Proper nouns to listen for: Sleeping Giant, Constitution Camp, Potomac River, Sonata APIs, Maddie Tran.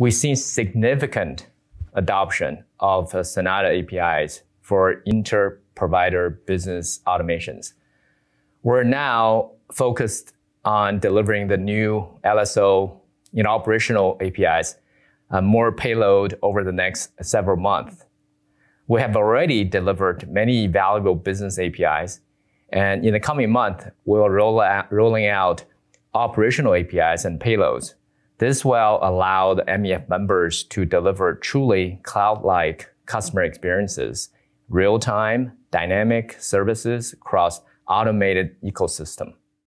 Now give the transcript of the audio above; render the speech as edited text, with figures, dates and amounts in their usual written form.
we've seen significant adoption of Sonata APIs for inter-provider business automations. We're now focused on delivering the new LSO operational APIs, more payload over the next several months. We have already delivered many valuable business APIs, and in the coming month, we'll rolling out operational APIs and payloads. This will allow the MEF members to deliver truly cloud-like customer experiences, real-time, dynamic services across automated ecosystem.